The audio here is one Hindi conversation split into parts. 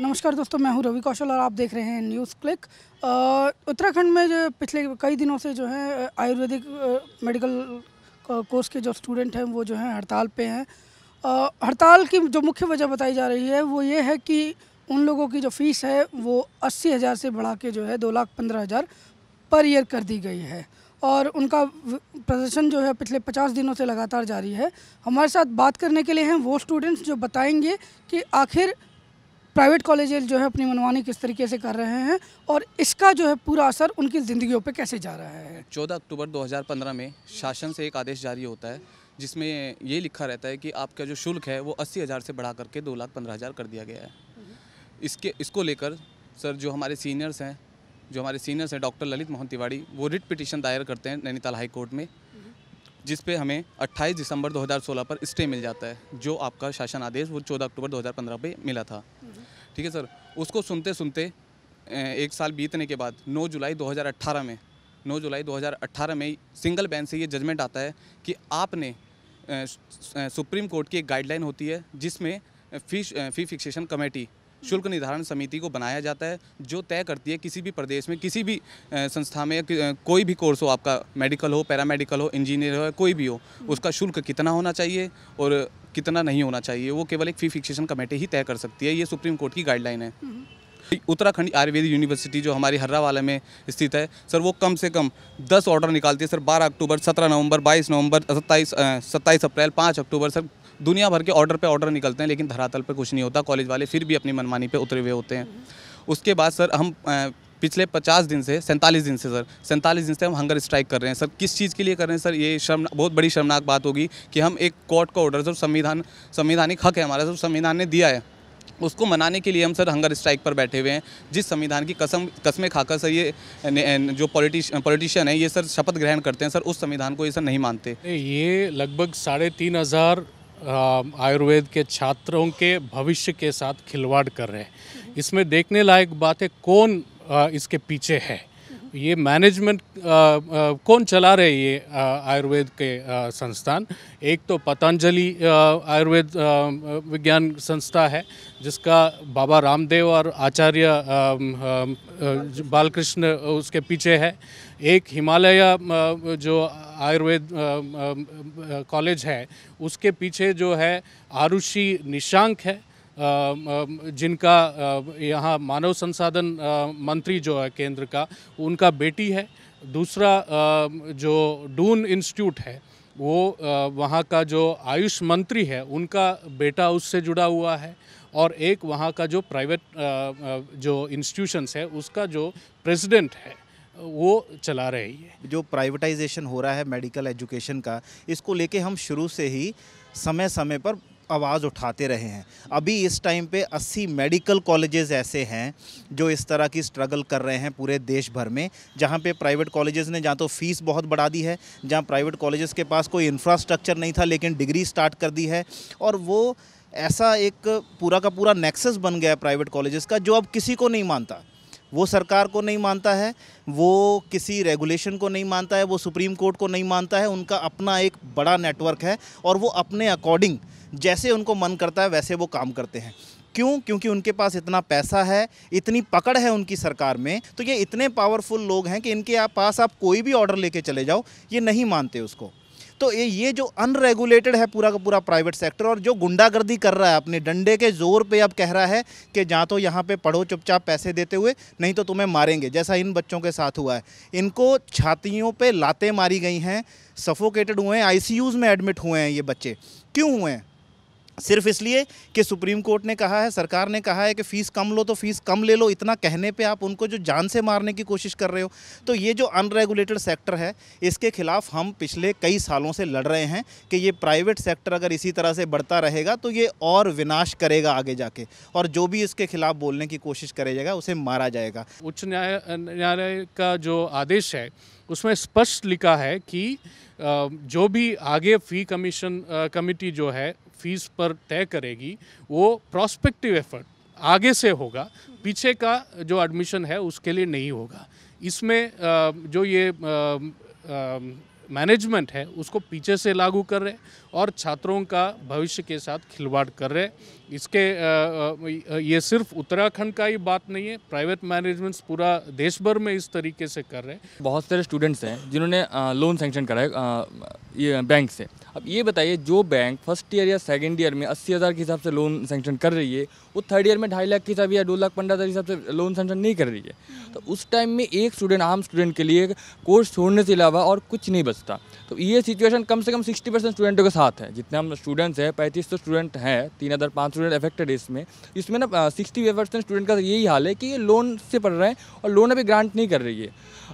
नमस्कार दोस्तों, मैं हूं रवि कौशल और आप देख रहे हैं न्यूज़ क्लिक। उत्तराखंड में जो पिछले कई दिनों से जो है आयुर्वेदिक मेडिकल कोर्स के जो स्टूडेंट हैं वो जो है हड़ताल पे हैं। हड़ताल की जो मुख्य वजह बताई जा रही है वो ये है कि उन लोगों की जो फ़ीस है वो 80,000 से बढ़ा के जो है 2,15,000 पर ईयर कर दी गई है और उनका प्रदर्शन जो है पिछले 50 दिनों से लगातार जारी है। हमारे साथ बात करने के लिए हैं वो स्टूडेंट्स जो बताएंगे कि आखिर प्राइवेट कॉलेजेस जो है अपनी मनमानी किस तरीके से कर रहे हैं और इसका जो है पूरा असर उनकी ज़िंदगियों पे कैसे जा रहा है। 14 अक्टूबर 2015 में शासन से एक आदेश जारी होता है जिसमें ये लिखा रहता है कि आपका जो शुल्क है वो 80,000 से बढ़ा करके 2,15,000 कर दिया गया है। इसको लेकर सर जो हमारे सीनियर्स हैं डॉक्टर ललित मोहन तिवाड़ी, वो रिट पिटीशन दायर करते हैं नैनीताल हाई कोर्ट में, जिस पे हमें 28 दिसंबर 2016 पर स्टे मिल जाता है। जो आपका शासन आदेश वो 14 अक्टूबर 2015 पे मिला था, ठीक है सर। उसको सुनते सुनते एक साल बीतने के बाद 9 जुलाई 2018 में सिंगल बेंच से ये जजमेंट आता है कि आपने सुप्रीम कोर्ट की एक गाइडलाइन होती है जिसमें फी फिक्सेशन कमेटी शुल्क निर्धारण समिति को बनाया जाता है, जो तय करती है किसी भी प्रदेश में किसी भी संस्था में कोई भी कोर्स हो, आपका मेडिकल हो, पैरामेडिकल हो, इंजीनियर हो, कोई भी हो, उसका शुल्क कितना होना चाहिए और कितना नहीं होना चाहिए वो केवल एक फी फिक्सेशन कमेटी ही तय कर सकती है। ये सुप्रीम कोर्ट की गाइडलाइन है। उत्तराखंड आयुर्वेदिक यूनिवर्सिटी जो हमारी हर्रावाला में स्थित है सर, वो कम से कम 10 ऑर्डर निकालती है सर। 12 अक्टूबर, 17 नवंबर, 22 नवंबर, 27 अप्रैल, 5 अक्टूबर, सर दुनिया भर के ऑर्डर पे ऑर्डर निकलते हैं, लेकिन धरातल पे कुछ नहीं होता। कॉलेज वाले फिर भी अपनी मनमानी पे उतरे हुए होते हैं। उसके बाद सर हम पिछले 47 दिन से हम हंगर स्ट्राइक कर रहे हैं सर। किस चीज़ के लिए कर रहे हैं सर, ये बहुत बड़ी शर्मनाक बात होगी कि हम एक कोर्ट का ऑर्डर, सर संवैधानिक हक है हमारा, सर संविधान ने दिया है, उसको मनाने के लिए हम सर हंगर स्ट्राइक पर बैठे हुए हैं। जिस संविधान की कसमें खाकर सर ये जो पॉलिटिशियन है ये सर शपथ ग्रहण करते हैं सर, उस संविधान को ये सर नहीं मानते। ये लगभग 3,500 आयुर्वेद के छात्रों के भविष्य के साथ खिलवाड़ कर रहे हैं। इसमें देखने लायक बात है कौन इसके पीछे है। ये मैनेजमेंट कौन चला रहे ये आयुर्वेद के संस्थान। एक तो पतंजलि आयुर्वेद विज्ञान संस्था है जिसका बाबा रामदेव और आचार्य बालकृष्ण उसके पीछे है। एक हिमालय जो आयुर्वेद कॉलेज है उसके पीछे जो है आरुषि निशांक है, जिनका यहाँ मानव संसाधन मंत्री जो है केंद्र का, उनका बेटी है। दूसरा जो डून इंस्टीट्यूट है वो वहाँ का जो आयुष मंत्री है उनका बेटा उससे जुड़ा हुआ है। और एक वहाँ का जो प्राइवेट जो इंस्टीट्यूशंस है उसका जो प्रेसिडेंट है वो चला रही है। जो प्राइवेटाइजेशन हो रहा है मेडिकल एजुकेशन का, इसको लेके हम शुरू से ही समय समय पर आवाज़ उठाते रहे हैं। अभी इस टाइम पे 80 मेडिकल कॉलेजेस ऐसे हैं जो इस तरह की स्ट्रगल कर रहे हैं पूरे देश भर में, जहाँ पे प्राइवेट कॉलेजेस ने जहाँ तो फ़ीस बहुत बढ़ा दी है, जहाँ प्राइवेट कॉलेजेस के पास कोई इंफ्रास्ट्रक्चर नहीं था लेकिन डिग्री स्टार्ट कर दी है। और वो ऐसा एक पूरा का पूरा नेक्सस बन गया है प्राइवेट कॉलेजेस का, जो अब किसी को नहीं मानता। वो सरकार को नहीं मानता है, वो किसी रेगुलेशन को नहीं मानता है, वो सुप्रीम कोर्ट को नहीं मानता है। उनका अपना एक बड़ा नेटवर्क है और वो अपने अकॉर्डिंग जैसे उनको मन करता है वैसे वो काम करते हैं। क्यों? क्योंकि उनके पास इतना पैसा है, इतनी पकड़ है उनकी सरकार में। तो ये इतने पावरफुल लोग हैं कि इनके पास आप कोई भी ऑर्डर लेके चले जाओ ये नहीं मानते उसको। तो ये जो अनरेगुलेटेड है पूरा का पूरा प्राइवेट सेक्टर, और जो गुंडागर्दी कर रहा है अपने डंडे के ज़ोर पे अब कह रहा है कि जहाँ तो यहाँ पे पढ़ो चुपचाप पैसे देते हुए, नहीं तो तुम्हें मारेंगे, जैसा इन बच्चों के साथ हुआ है। इनको छातियों पे लातें मारी गई हैं, सफोकेटेड हुए हैं, ICUज़ में एडमिट हुए हैं ये बच्चे। क्यों हुए हैं? सिर्फ इसलिए कि सुप्रीम कोर्ट ने कहा है, सरकार ने कहा है कि फ़ीस कम लो तो फ़ीस कम ले लो। इतना कहने पे आप उनको जो जान से मारने की कोशिश कर रहे हो। तो ये जो अनरेगुलेटेड सेक्टर है इसके खिलाफ हम पिछले कई सालों से लड़ रहे हैं कि ये प्राइवेट सेक्टर अगर इसी तरह से बढ़ता रहेगा तो ये और विनाश करेगा आगे जाके, और जो भी इसके खिलाफ बोलने की कोशिश करेगा उसे मारा जाएगा। उच्च न्यायालय का जो आदेश है उसमें स्पष्ट लिखा है कि जो भी आगे फी कमीशन कमेटी जो है फीस पर तय करेगी वो प्रोस्पेक्टिव एफर्ट आगे से होगा, पीछे का जो एडमिशन है उसके लिए नहीं होगा। इसमें जो ये मैनेजमेंट है उसको पीछे से लागू कर रहे और छात्रों का भविष्य के साथ खिलवाड़ कर रहे। इसके ये सिर्फ उत्तराखंड का ही बात नहीं है, प्राइवेट मैनेजमेंट्स पूरा देश भर में इस तरीके से कर रहे हैं। बहुत सारे स्टूडेंट्स हैं जिन्होंने लोन सेंक्शन कराया बैंक से। अब ये बताइए, जो बैंक फर्स्ट ईयर या सेकेंड ईयर में 80,000 के हिसाब से लोन सेंक्शन कर रही है, वो थर्ड ईयर में 2.5 लाख के हिसाब या 2,15,000 के हिसाब से लोन सेंक्शन नहीं कर रही है, तो उस टाइम में एक स्टूडेंट, आम स्टूडेंट के लिए कोर्स छोड़ने के अलावा और कुछ नहीं बचता। तो ये सिचुएशन कम से कम 60% स्टूडेंटों के साथ है। जितने हम स्टूडेंट्स हैं, 3500 स्टूडेंट हैं, 3,500 स्टूडेंट अफेक्टेड इसमें। इसमें ना 60% स्टूडेंट का यही हाल है कि ये लोन से पढ़ रहे हैं और लोन अभी ग्रांट नहीं कर रही है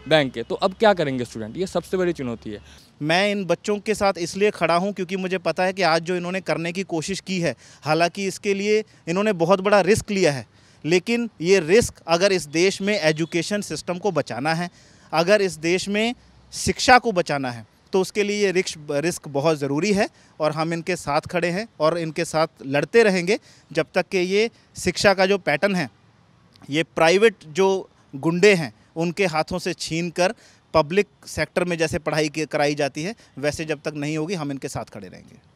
बैंक के। तो अब क्या करेंगे स्टूडेंट? ये सबसे बड़ी चुनौती है। मैं इन बच्चों के साथ इसलिए खड़ा हूं क्योंकि मुझे पता है कि आज जो इन्होंने करने की कोशिश की है, हालांकि इसके लिए इन्होंने बहुत बड़ा रिस्क लिया है, लेकिन ये रिस्क अगर इस देश में एजुकेशन सिस्टम को बचाना है, अगर इस देश में शिक्षा को बचाना है, तो उसके लिए ये रिस्क बहुत ज़रूरी है और हम इनके साथ खड़े हैं और इनके साथ लड़ते रहेंगे जब तक कि ये शिक्षा का जो पैटर्न है ये प्राइवेट जो गुंडे हैं उनके हाथों से छीन कर पब्लिक सेक्टर में जैसे पढ़ाई कराई जाती है वैसे जब तक नहीं होगी, हम इनके साथ खड़े रहेंगे।